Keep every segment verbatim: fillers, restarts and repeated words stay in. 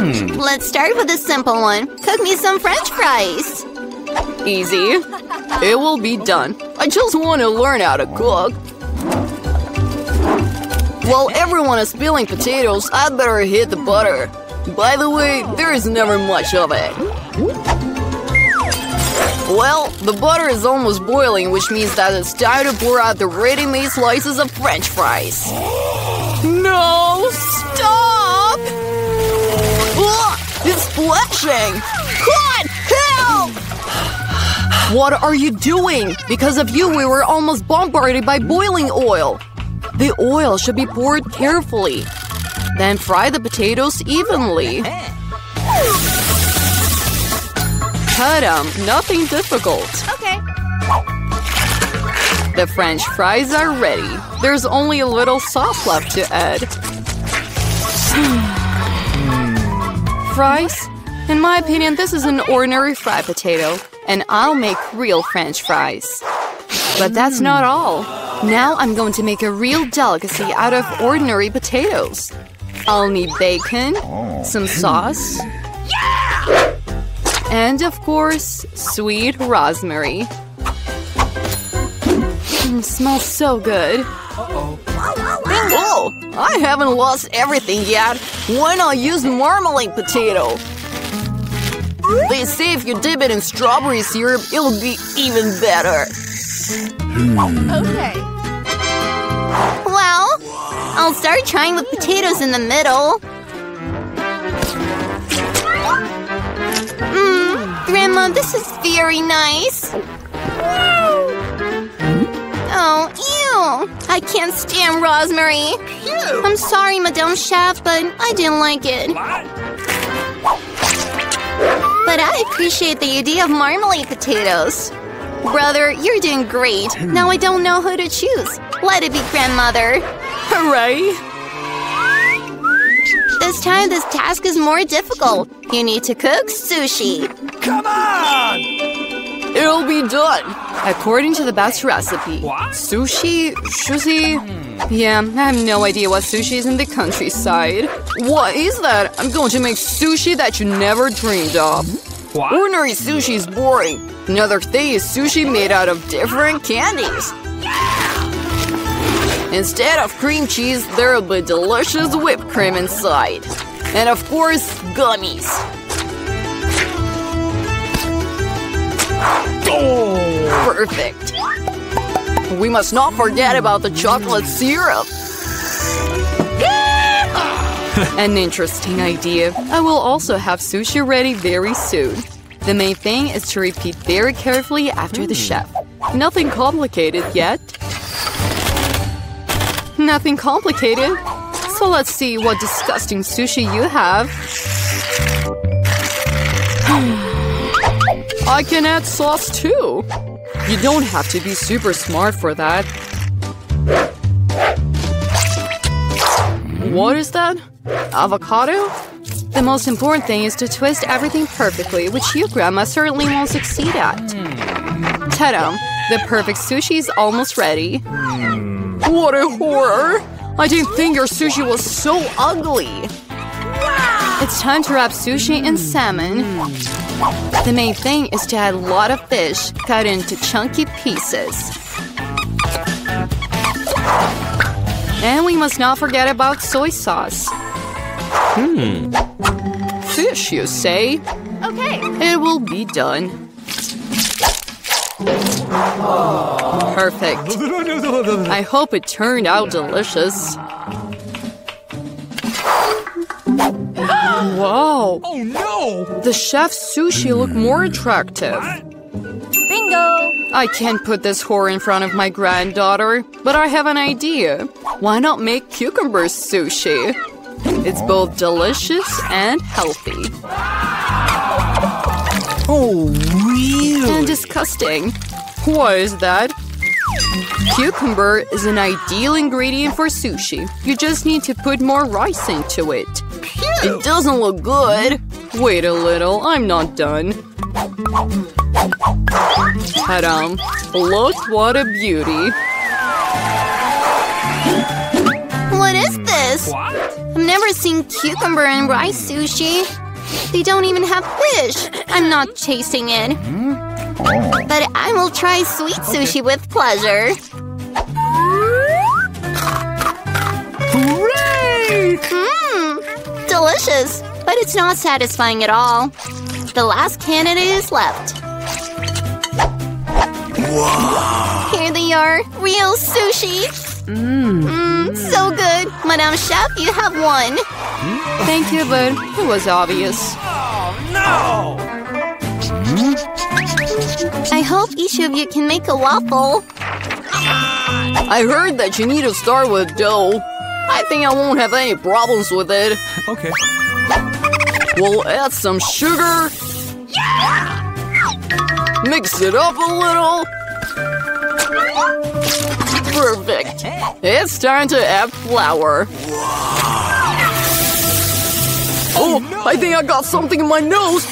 Hmm. Let's start with a simple one. Cook me some French fries. Easy. It will be done. I just want to learn how to cook. While everyone is peeling potatoes, I'd better hit the butter. By the way, there is never much of it. Well, the butter is almost boiling, which means that it's time to pour out the ready-made slices of French fries. No! Stop! Ugh, it's splashing! God, help! What are you doing? Because of you, we were almost bombarded by boiling oil. The oil should be poured carefully. Then fry the potatoes evenly. Cut them, nothing difficult. Okay. The French fries are ready. There's only a little sauce left to add. Fries? In my opinion, this is an ordinary fried potato, and I'll make real French fries. But that's not all. Now I'm going to make a real delicacy out of ordinary potatoes. I'll need bacon, some sauce, yeah! And of course, sweet rosemary. Mm, smells so good. Uh-oh. Whoa! I haven't lost everything yet. Why not use marmalade potato? They say if you dip it in strawberry syrup, it'll be even better. Okay. Well, I'll start trying with potatoes in the middle. Mmm, Grandma, this is very nice. Oh, ew! I can't stand rosemary. I'm sorry, Madame Chef, but I didn't like it. But I appreciate the idea of marmalade potatoes. Brother, you're doing great. Now I don't know who to choose. Let it be grandmother. Hooray! This time, this task is more difficult. You need to cook sushi. Come on! It'll be done. According to the best recipe. What? Sushi? Sushi? Yeah, I have no idea what sushi is in the countryside. What is that? I'm going to make sushi that you never dreamed of. What? Ordinary sushi is boring. Another thing is sushi made out of different candies. Yeah! Instead of cream cheese, there'll be delicious whipped cream inside. And of course, gummies. Oh. Perfect. We must not forget about the chocolate syrup. An interesting idea. I will also have sushi ready very soon. The main thing is to repeat very carefully after the chef. Nothing complicated yet. Nothing complicated. So let's see what disgusting sushi you have. I can add sauce too. You don't have to be super smart for that. What is that? Avocado? The most important thing is to twist everything perfectly, which you, Grandma, certainly won't succeed at. Ta-da! The perfect sushi is almost ready. What a horror! I didn't think your sushi was so ugly! It's time to wrap sushi in salmon. The main thing is to add a lot of fish cut into chunky pieces. And we must not forget about soy sauce. Hmm. Fish, you say? Okay. It will be done. Oh. Perfect. I hope it turned out delicious. Wow. Oh no! The chef's sushi looked more attractive. Bingo! I can't put this whore in front of my granddaughter, but I have an idea. Why not make cucumber sushi? It's both delicious and healthy. Oh, really? And disgusting. What is that? Cucumber is an ideal ingredient for sushi. You just need to put more rice into it. It doesn't look good. Wait a little, I'm not done. Ta-da! Look what a beauty. What is this? this. What? I've never seen cucumber and rice sushi. They don't even have fish. I'm not chasing it. But I will try sweet sushi with pleasure. Hooray! Mmm, delicious. But it's not satisfying at all. The last candidate is left. Wow. Here they are, real sushi. Mmm. Mmm, so good. Madame Chef, you have one. Thank you, but it was obvious. Oh, no! I hope each of you can make a waffle. I heard that you need to start with dough. I think I won't have any problems with it. Okay. We'll add some sugar. Yeah! Mix it up a little. Perfect. It's time to add flour. Oh, no. I think I got something in my nose.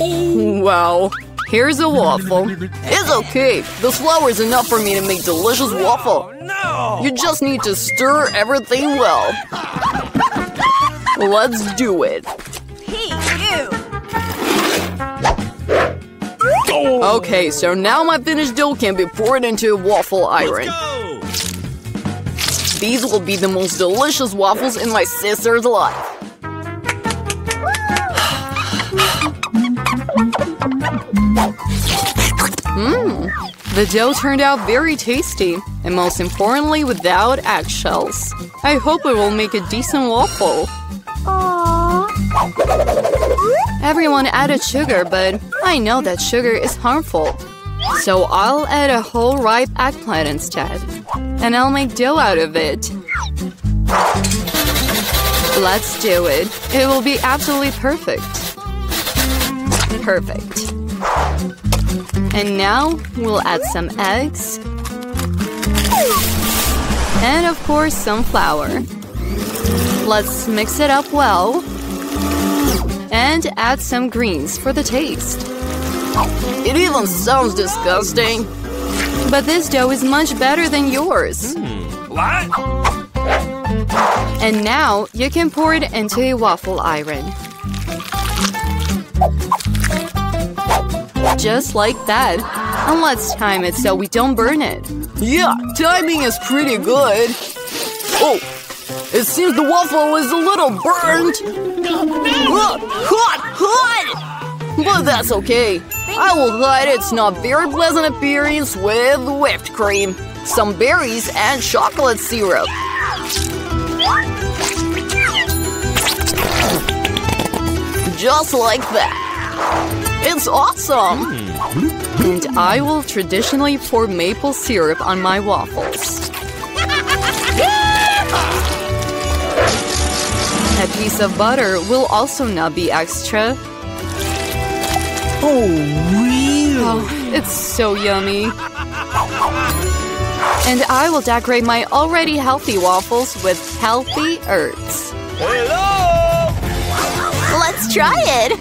Wow. Here's a waffle. It's okay. The flour is enough for me to make delicious waffle. No. You just need to stir everything well. Let's do it. Okay, so now my finished dough can be poured into a waffle iron. These will be the most delicious waffles in my sister's life. Mmm. The dough turned out very tasty, and most importantly, without eggshells. I hope it will make a decent waffle. Aww. Everyone added sugar, but I know that sugar is harmful. So I'll add a whole ripe eggplant instead. And I'll make dough out of it. Let's do it. It will be absolutely perfect. Perfect. And now we'll add some eggs. And of course some flour. Let's mix it up well. And add some greens for the taste. It even sounds disgusting. But this dough is much better than yours. Mm, what? And now you can pour it into a waffle iron. Just like that. And let's time it so we don't burn it. Yeah, timing is pretty good. Oh! It seems the waffle is a little burnt. Hot, hot, hot! But that's okay. I will hide its not very pleasant appearance with whipped cream, some berries, and chocolate syrup. Just like that. It's awesome! And I will traditionally pour maple syrup on my waffles. A piece of butter will also not be extra. Oh, really? Oh, it's so yummy. And I will decorate my already healthy waffles with healthy herbs. Hello! Let's try it!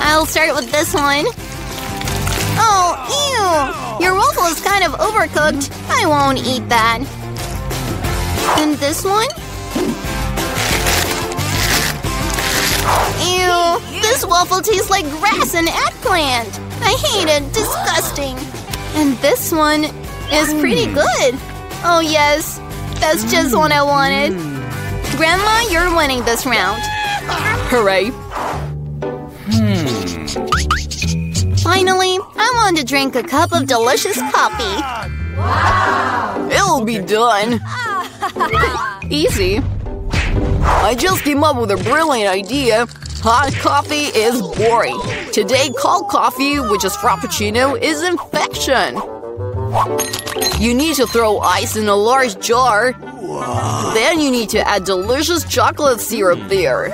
I'll start with this one. Oh, ew! Your waffle is kind of overcooked. I won't eat that. And this one? Ew! This waffle tastes like grass and eggplant! I hate it! Disgusting! And this one is pretty good! Oh yes! That's just what I wanted! Grandma, you're winning this round! Hooray! Hmm. Finally, I want to drink a cup of delicious coffee! Wow. It'll be done! Easy! I just came up with a brilliant idea. Hot coffee is boring. Today, cold coffee, which is frappuccino, is an infection. You need to throw ice in a large jar. Then you need to add delicious chocolate syrup there.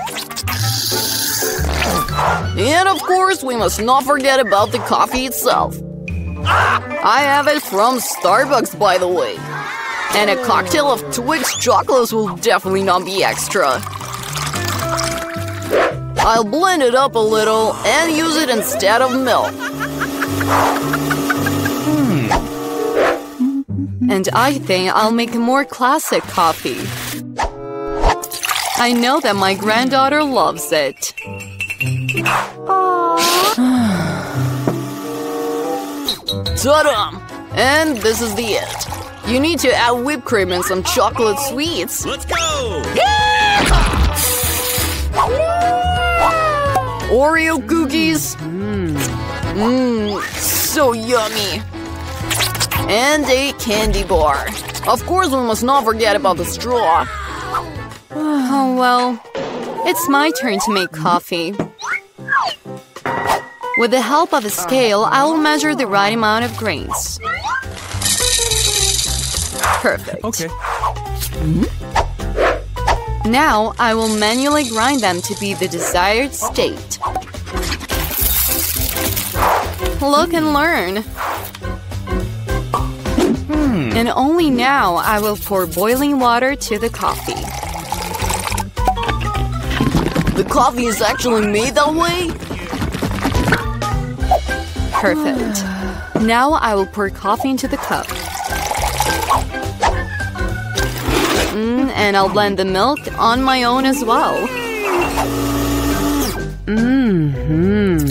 And of course, we must not forget about the coffee itself. I have it from Starbucks, by the way. And a cocktail of Twix chocolates will definitely not be extra. I'll blend it up a little and use it instead of milk. Hmm. And I think I'll make a more classic coffee. I know that my granddaughter loves it. Ta-da! And this is the end. You need to add whipped cream and some chocolate sweets. Let's go! Oreo cookies. Mmm, mm, so yummy. And a candy bar. Of course, we must not forget about the straw. Oh, well. It's my turn to make coffee. With the help of a scale, I will measure the right amount of grains. Perfect. Okay. Now, I will manually grind them to be the desired state. Look and learn! Hmm. And only now, I will pour boiling water to the coffee. The coffee is actually made that way? Perfect. Now I will pour coffee into the cup. Mm, and I'll blend the milk on my own as well. Mm-hmm.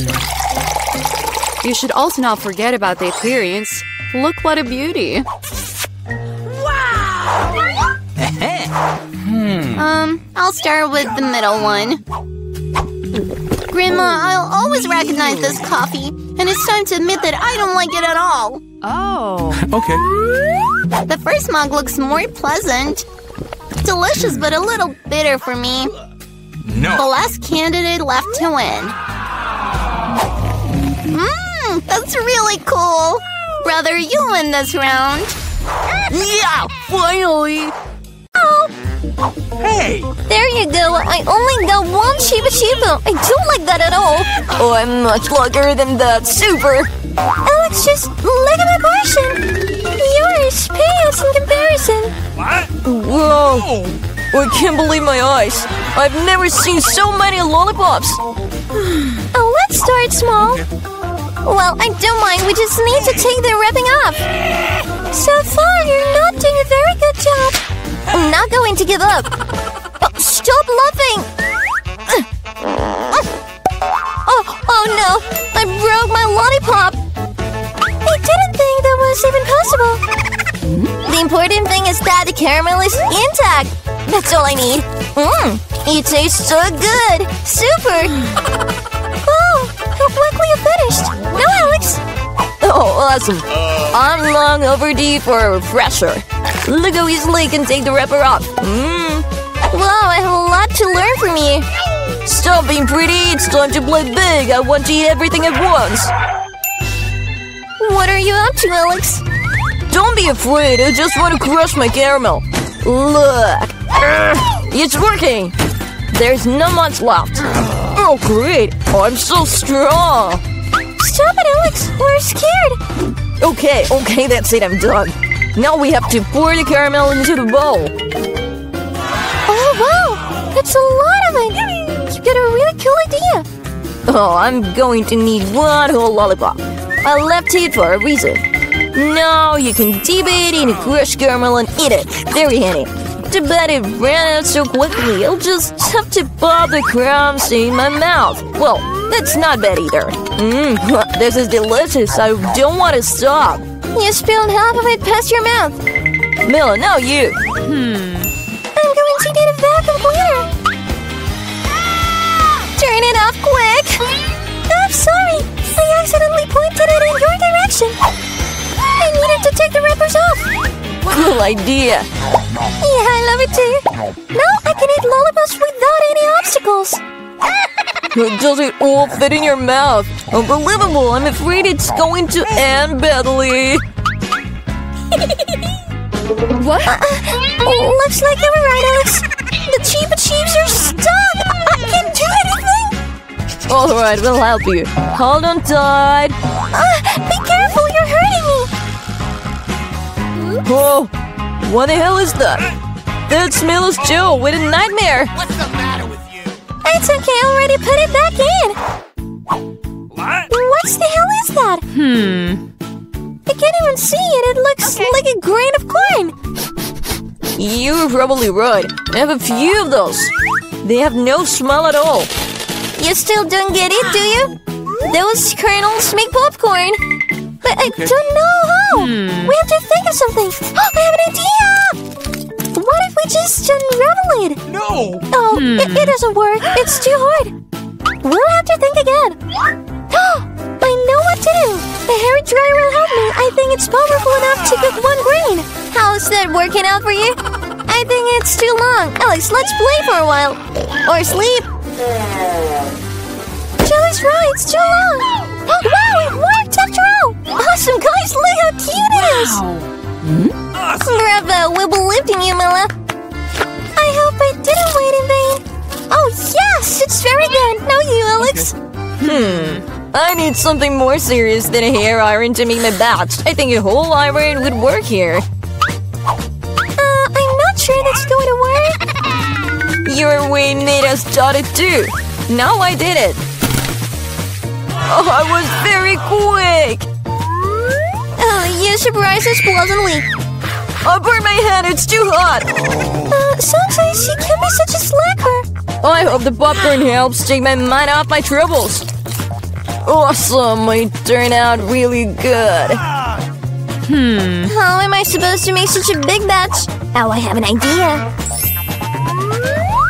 You should also not forget about the appearance. Look what a beauty! Wow! Hmm. Um, I'll start with the middle one. Grandma, I'll always recognize this coffee, and it's time to admit that I don't like it at all. Oh. Okay. The first mug looks more pleasant. Delicious, but a little bitter for me. No. The last candidate left to win. Mmm, that's really cool. Brother, you win this round. Yeah, finally! Hey! There you go! I only got one Shiba Shiba! I don't like that at all! Oh, I'm much luckier than that! Super! Alex, just look at my portion! Yours pales in comparison! What? Whoa! Oh, I can't believe my eyes! I've never seen so many lollipops! Oh, let's start small! Well, I don't mind, we just need to take the wrapping off! So far, you're not doing a very good job! I'm not going to give up! Oh, stop laughing! Oh, oh no! I broke my lollipop! I didn't think that was even possible! The important thing is that the caramel is intact! That's all I need! Mmm! It tastes so good! Super! Oh! How quickly you finished! No, Alex! Oh, awesome! I'm long overdue for a refresher! Look how easily you can take the wrapper off. Mm. Wow, I have a lot to learn from you. Stop being pretty, it's time to play big. I want to eat everything at once. What are you up to, Alex? Don't be afraid, I just want to crush my caramel. Look. It's working. There's not much left. Oh, great. I'm so strong. Stop it, Alex. We're scared. Okay, okay, that's it. I'm done. Now we have to pour the caramel into the bowl. Oh, wow! That's a lot of it! You got a really cool idea! Oh, I'm going to need one whole lollipop. I left it for a reason. Now you can dip it in crushed caramel and eat it. Very handy. Too bad it ran out so quickly. I'll just have to pop the crumbs in my mouth. Well, that's not bad either. Mmm, this is delicious. I don't want to stop. You spilled half of it past your mouth. Mila, no, you. Hmm. I'm going to need a vacuum cleaner. Turn it off quick. I'm sorry. I accidentally pointed it in your direction. I needed to take the wrappers off. Cool idea. Yeah, I love it too. Now I can eat lollipops without any obstacles. Does it all fit in your mouth? Unbelievable! I'm afraid it's going to end badly. What? Uh, uh, oh, looks like you were right, Alex. The Chiba Chips are stuck. I can't do anything. All right, we'll help you. Hold on tight. Uh, be careful! You're hurting me. Whoa! What the hell is that? That's Milo's Joe with a nightmare. What's the matter with you? It's okay. I already put it back in. What? What the hell is that? Hmm. I can't even see it. It looks okay. Like a grain of corn. You're probably right. I have a few of those. They have no smell at all. You still don't get it, do you? Those kernels make popcorn. But I okay. don't know how. Hmm. We have to think of something. Oh, I have an idea! What if we just unravel it? No! Oh, hmm. it, it doesn't work. It's too hard. We'll have to think again. I know what to do. The hairdryer will help me. I think it's powerful enough to get one grain. How's that working out for you? I think it's too long. Alex, let's play for a while. Or sleep. Jelly's right, it's too long. Oh, wow, it worked after all. Awesome, guys, look how cute it is. Wow. Bravo, we believed in you, Mila. I hope I didn't wait in vain. Oh, yes, it's very good. Now you, Alex. Okay. Hmm. I need something more serious than a hair iron to make my batch. I think a whole iron would work here. Uh, I'm not sure that's going to work. Your way made us dot it too. Now I did it. Oh, I was very quick. Oh, you surprised us pleasantly. I burned my hand, it's too hot. Uh, sometimes you can be such a slacker. I hope the popcorn helps take my mind off my troubles. Awesome! It turned out really good. Hmm. How am I supposed to make such a big batch? Oh, I have an idea.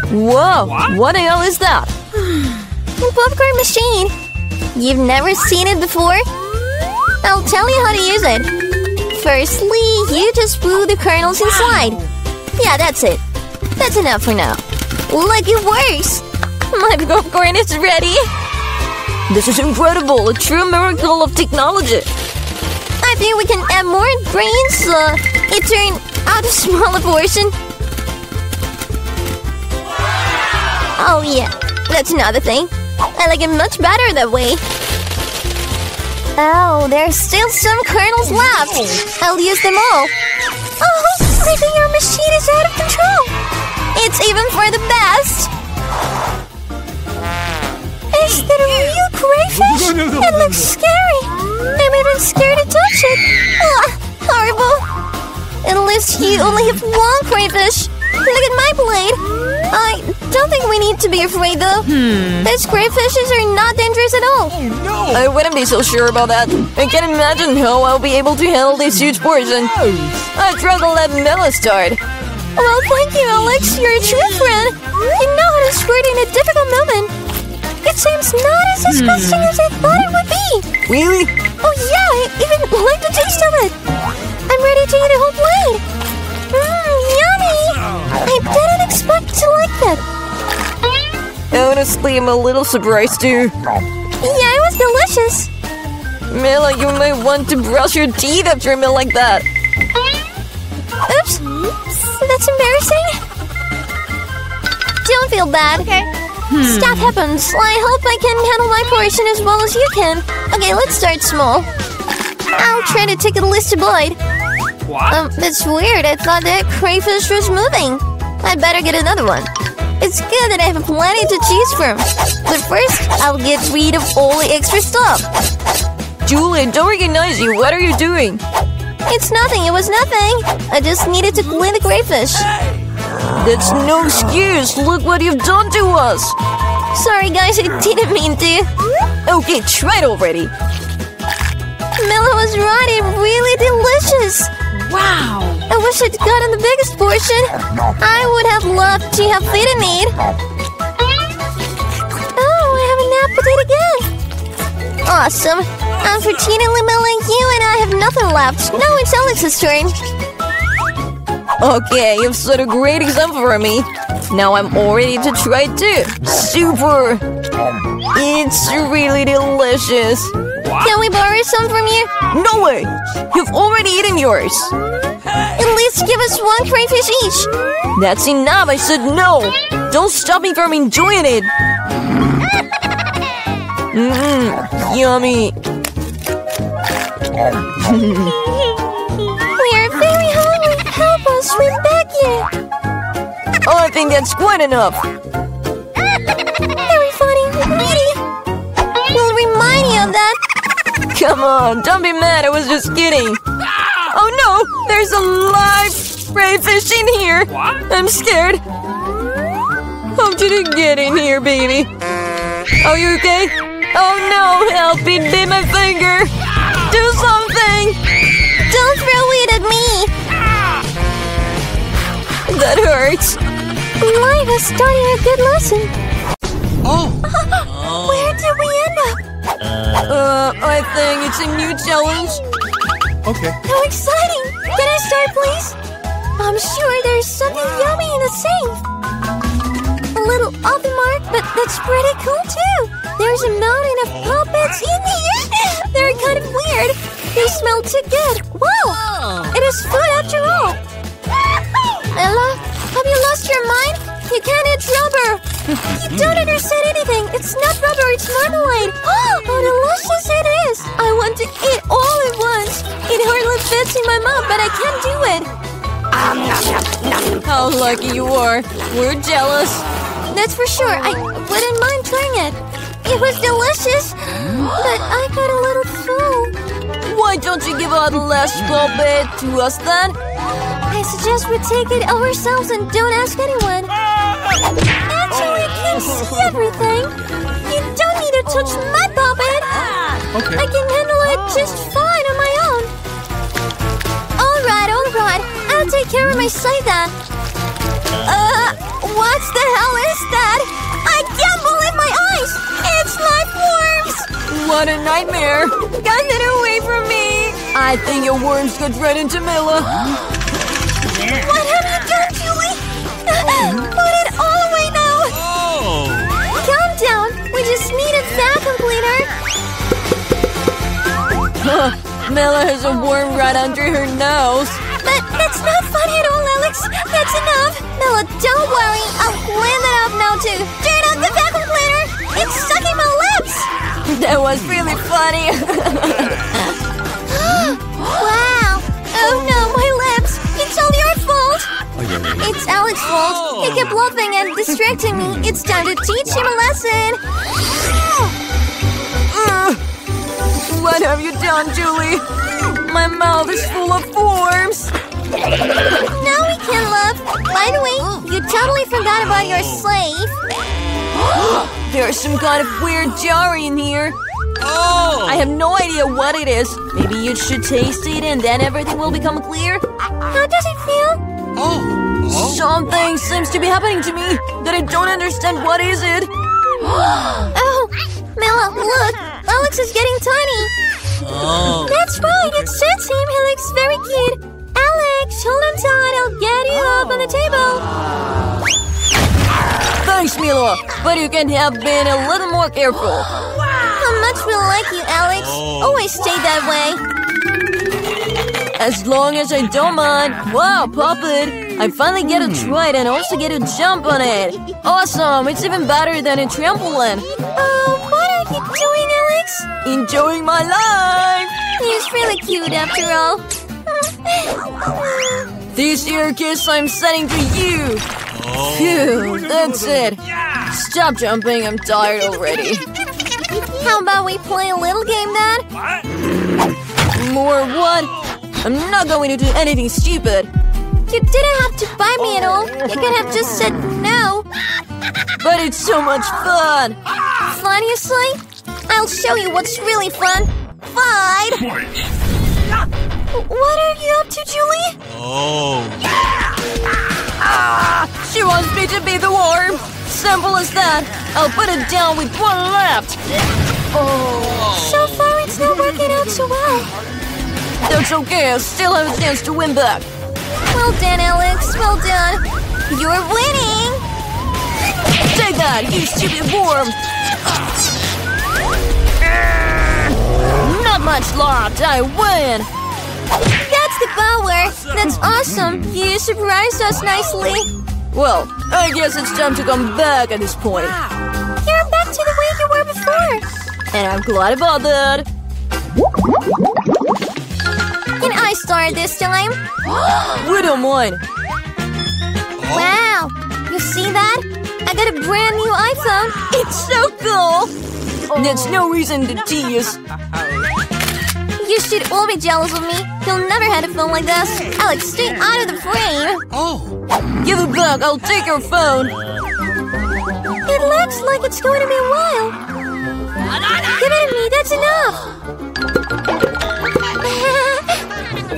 Whoa! What, what the hell is that? A popcorn machine. You've never seen it before? I'll tell you how to use it. Firstly, you just glue the kernels inside. Yeah, that's it. That's enough for now. Look, it works! My popcorn is ready! This is incredible! A true miracle of technology! I think we can add more grains. Uh, it turned out a smaller portion. Oh yeah, that's another thing. I like it much better that way. Oh, there's still some kernels left. I'll use them all. Oh, I think our machine is out of control. It's even for the best. Is that a real crayfish? No, no, no, it looks scary. I'm even scared to touch it. Ugh, horrible. At least you only have one crayfish. Look at my blade. I don't think we need to be afraid, though. Hmm. Those crayfishes are not dangerous at all. Oh, no. I wouldn't be so sure about that. I can't imagine how I'll be able to handle this huge portion. I'd rather let Mela start. Well, thank you, Alex. You're a true friend. You know how to squirt in a difficult moment. It seems not as disgusting hmm. as I thought it would be! Really? Oh yeah, I even like the taste of it! I'm ready to eat a whole plate! Mmm, yummy! I didn't expect to like that! Honestly, I'm a little surprised too. Yeah, it was delicious! Mila, you may want to brush your teeth after a meal like that! Oops! That's embarrassing! Don't feel bad! Okay. Hmm. Stuff happens. I hope I can handle my portion as well as you can. Okay, let's start small. I'll try to take at least a bite. What? Um, that's weird. I thought that crayfish was moving. I'd better get another one. It's good that I have plenty to choose from. But first, I'll get rid of all the extra stuff. Julie, I don't recognize you. What are you doing? It's nothing. It was nothing. I just needed to clean the crayfish. That's no excuse! Look what you've done to us! Sorry guys, I didn't mean to! Okay, try it already! Mila was right, it really delicious! Wow! I wish I'd gotten the biggest portion! I would have loved to have eaten it! Oh, I have an appetite again! Awesome! Unfortunately, Mila, you and I have nothing left! Now it's Alex's turn! Okay, you've set a great example for me. Now I'm all ready to try it too. Super! It's really delicious. What? Can we borrow some from you? No way! You've already eaten yours. At least give us one crayfish each. That's enough, I said no. Don't stop me from enjoying it. Mmm, yummy. Swim back here. Oh, I think that's quite enough. Very funny, really. We'll remind you of that. Come on, don't be mad. I was just kidding. Oh no, there's a live crayfish in here. What? I'm scared. Oh, didn't get in here, baby. Oh, you okay? Oh no, help me, bit my finger. Do something. Don't throw it at me. That hurts. Life is starting a good lesson. Oh. Where did we end up? Uh, I think it's a new challenge. Okay. How exciting! Can I start, please? I'm sure there's something yummy in the safe. A little oven mark, but that's pretty cool too. There's a mountain of puppets in here. They're kind of weird. They smell too good. Wow! It is food after all. Ella. Have you lost your mind? You can't eat rubber! You don't understand anything! It's not rubber, it's marmalade! Oh, how delicious it is! I want to eat all at once! It hardly fits in my mouth, but I can't do it! How lucky you are! We're jealous! That's for sure, I wouldn't mind trying it! It was delicious, but I got a little full! Why don't you give out the last small bit to us then? I suggest we take it ourselves and don't ask anyone. Actually, I can see everything. You don't need to touch my puppet. Okay. I can handle it just fine on my own. All right, all right. I'll take care of my side then. Uh, what the hell is that? I can't believe my eyes. It's life worms. What a nightmare. Got it away from me. I think your worms got right into Mila. What have you done, Julie? Put it all away now! Oh. Calm down! We just need a vacuum cleaner! Huh. Mila has a worm right under her nose! But that's not funny at all, Alex! That's enough! Mila, don't worry! I'll clean it up now, too! Turn on the vacuum cleaner! It's sucking my lips! That was really funny! Wow! Oh no, my lips! It's all your fault! It's Alex's fault! He kept laughing and distracting me! It's time to teach him a lesson! Uh, what have you done, Julie? My mouth is full of worms! Now we can laugh! By the way, you totally forgot about your slave! There's some kind of weird jar in here! Oh. I have no idea what it is. Maybe you should taste it and then everything will become clear. How does it feel? Oh. Oh. Something seems to be happening to me that I don't understand. What is it? Oh, Mila, look! Alex is getting tiny. Oh. That's right, it suits him. He looks very cute. Alex, hold on tight. I'll get you oh. up on the table. Thanks, Mila. But you can have been a little more careful. Much will like you, Alex. Always stay that way. As long as I don't mind. Wow, puppet! I finally get to try it and also get to jump on it. Awesome! It's even better than a trampoline. Oh, what are you doing, Alex? Enjoying my life. He's really cute after all. This ear kiss I'm sending to you. Phew, that's it. Stop jumping. I'm tired already. How about we play a little game, then? What? More what? I'm not going to do anything stupid. You didn't have to bite me at all. You could have just said no. But it's so much fun. Fun, you say? I'll show you what's really fun. Fine. What are you up to, Julie? Oh. Ah, she wants me to be the worm. Simple as that. I'll put it down with one left. Oh. So far, it's not working out so well. That's okay. I still have a chance to win back. Well done, Alex. Well done. You're winning. Take that, you stupid worm. Not much left. I win. That's the power. That's awesome. You surprised us nicely. Well, I guess it's time to come back at this point. You're back to the way you were before. And I'm glad about that. Can I start this time? We don't mind. Wow! You see that? I got a brand new iPhone. It's so cool! Oh. That's no reason to tease. You should all be jealous of me. You'll never have a phone like this. Alex, stay out of the frame. Oh. Give it back. I'll take your phone. looks like it's going to be a while. Give it to me, that's enough.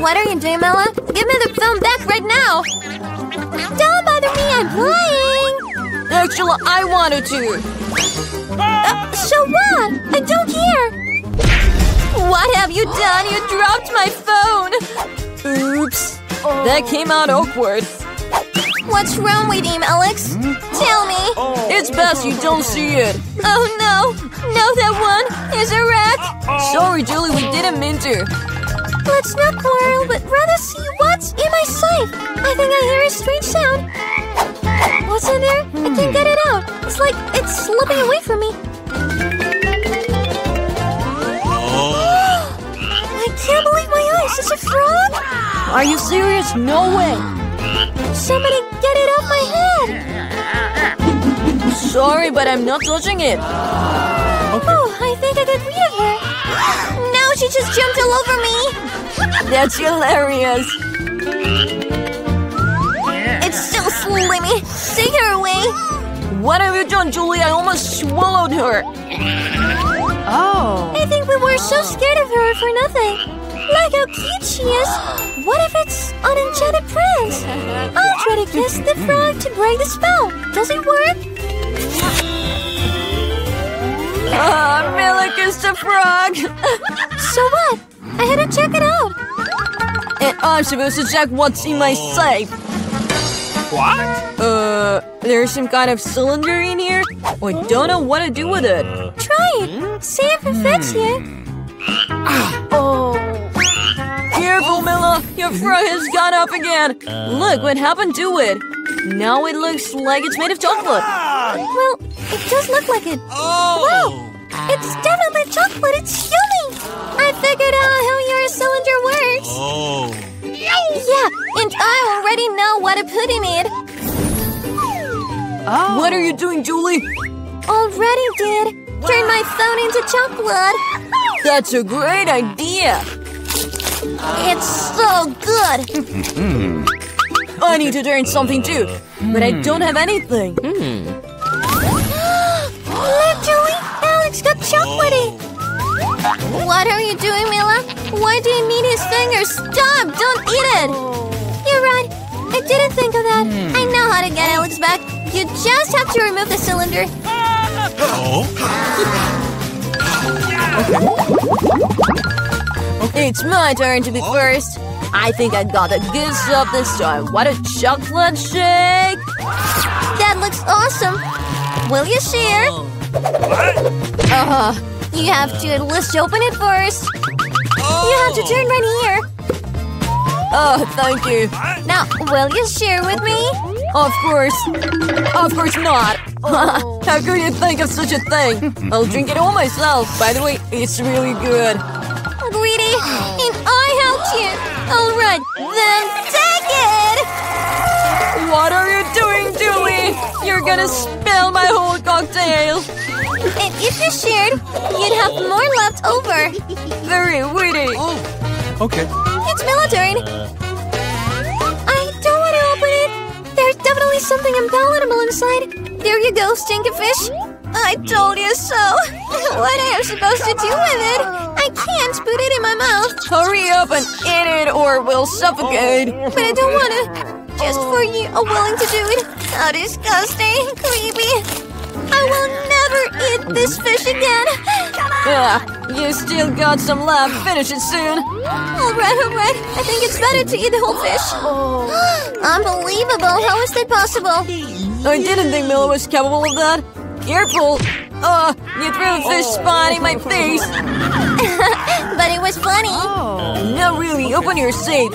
What are you doing, Mella? Give me the phone back right now. Don't bother me, I'm playing. Actually, I wanted to. Uh, so what? I don't care. What have you done? You dropped my phone. Oops. That came out awkward. What's wrong with him, Alex? Hmm? Tell me! Oh. It's best you don't see it! Oh no! No, that one is a wreck! Uh-oh. Sorry, Julie, we didn't mean to! Let's not quarrel, but rather see what's in my safe! I think I hear a strange sound! What's in there? Hmm. I can't get it out! It's like it's slipping away from me! Oh. I can't believe my eyes! Is it frog? Are you serious? No way! Somebody get it off my head! Sorry, but I'm not touching it. Okay. Oh, I think I got rid of her. Now she just jumped all over me. That's hilarious. It's so slimy. Take her away. What have you done, Julie? I almost swallowed her. Oh. I think we were so scared of her for nothing. Like how cute she is! What if it's an enchanted prince? I'll try to kiss the frog to break the spell. Does it work? Ah, oh, Mila kissed the frog! So what? I had to check it out. And I'm supposed to check what's in my safe. What? Uh, there's some kind of cylinder in here? Oh, I don't know what to do with it. Try it. See if it fits you. Oh. Careful, Mila! Your frog has gone up again! Look what happened to it! Now it looks like it's made of chocolate! Well, it does look like it! Oh. Wow! It's definitely chocolate! It's yummy! I figured out how your cylinder works! Oh. Yeah, and I already know what to put in it! Oh. What are you doing, Julie? Already did! Turn my phone into chocolate! That's a great idea! It's so good! I need to turn something too, but I don't have anything. Look, Julie! Alex got chocolatey! What are you doing, Mila? Why do you need his fingers? Stop! Don't eat it! You're right. I didn't think of that. I know how to get Alex back. You just have to remove the cylinder. Oh? It's my turn to be first. I think I got a good stuff this time. What a chocolate shake! That looks awesome. Will you share? Uh, you have to at least open it first. You have to turn right here. Oh, thank you. Now, will you share with me? Of course. Of course not. How could you think of such a thing? I'll drink it all myself. By the way, it's really good. Greedy, and I helped you! Alright, then take it! What are you doing, Julie? You're gonna spill my whole cocktail! And if you shared, you'd have more left over! Very witty! Oh, okay. It's Mila's turn! I don't want to open it! There's definitely something unpalatable inside! There you go, stinkerfish! I told you so! What am I supposed to do with it? I can't put it in my mouth! Hurry up and eat it or we'll suffocate! But I don't wanna! Just for you are willing to do it! How disgusting! Creepy! I will never eat this fish again! Ah, you still got some left! Finish it soon! Alright, alright! I think it's better to eat the whole fish! Unbelievable! How is that possible? I didn't think Mila was capable of that! Careful! Oh, you threw a fish spawn in my face! But it was funny! Oh. Not really, open your safe!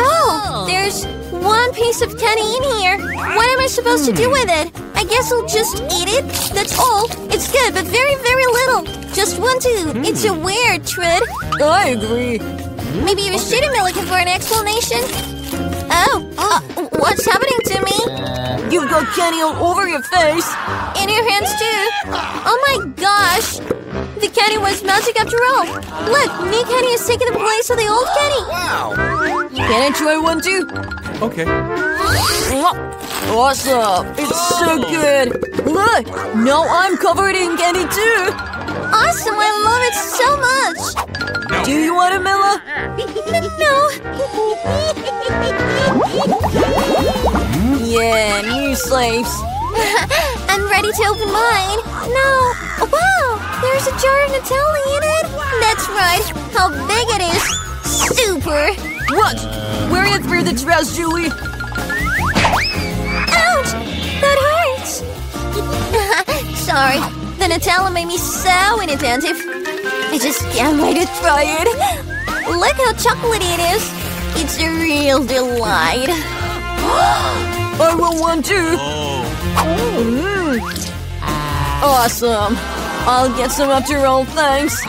Oh, there's one piece of candy in here! What am I supposed to do with it? I guess I'll just eat it, that's all! It's good, but very, very little! Just one too! It's a weird treat! I agree! Maybe you should have been looking for an explanation? Oh, uh, what's happening to me? You've got candy all over your face! And your hands too! Oh my gosh! The candy was magic after all! Look, new candy is taking the place of the old candy! Wow! Can I try one too? Okay. Awesome! It's so good! Look! Now I'm covered in candy too! Awesome! I love it so much! No. Do you want a Mila? No! Yeah, new slaves! I'm ready to open mine! No! Wow! There's a jar of Nutella in it! That's right! How big it is! Super! What? Wear it through the dress, Julie! Ouch! That hurts! Sorry, the Nutella made me so inattentive. I just can't wait to try it. Look how chocolatey it is. It's a real delight. I will want too. Mm. Awesome. I'll get some after all, thanks.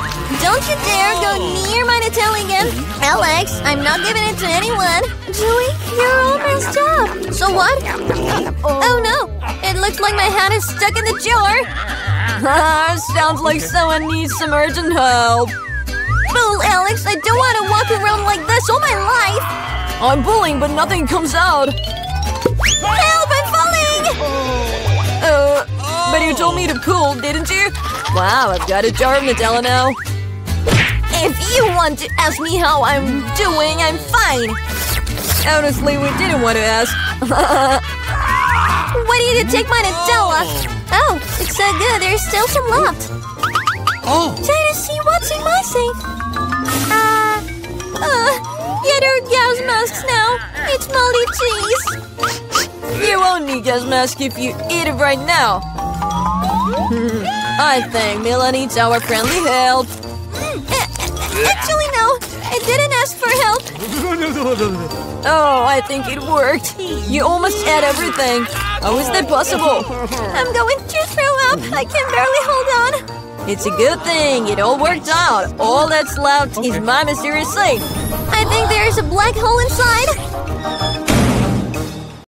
Don't you dare go near my Nutella again. Alex, I'm not giving it to anyone. Julie, you're all messed up. So what? Oh no, it looks like my hand is stuck in the jar. Sounds like someone needs some urgent help. Fool, Alex, I don't want to walk around like this all my life. I'm pulling, but nothing comes out. Help, I'm falling! Uh, but you told me to pull, didn't you? Wow, I've got a jar of Nutella now. If you want to ask me how I'm doing, I'm fine. Honestly, we didn't want to ask. Why did you take my Nutella? Oh, it's so good. There's still some left. Oh. Try to see what's in my safe. Uh, uh, yeah, there are gas masks now. It's moldy cheese. You won't need gas mask if you eat it right now. Hmm. I think Mila needs our friendly help. Actually, no. I didn't ask for help. Oh, I think it worked. You almost had everything. How is that possible? I'm going to throw up. I can barely hold on. It's a good thing. It all worked out. All that's left is my mysterious safe. I think there's a black hole inside.